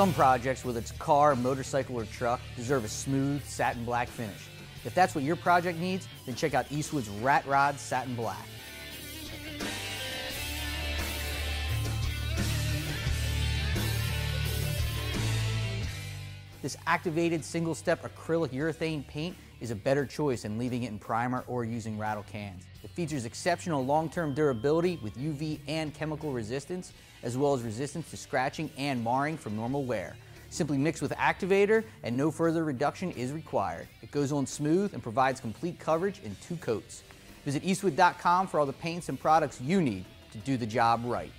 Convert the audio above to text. Some projects, whether it's car, motorcycle, or truck, deserve a smooth satin black finish. If that's what your project needs, then check out Eastwood's Rat Rod Satin Black. This activated single-step acrylic urethane paint is a better choice than leaving it in primer or using rattle cans. It features exceptional long-term durability with UV and chemical resistance, as well as resistance to scratching and marring from normal wear. Simply mix with activator and no further reduction is required. It goes on smooth and provides complete coverage in 2 coats. Visit Eastwood.com for all the paints and products you need to do the job right.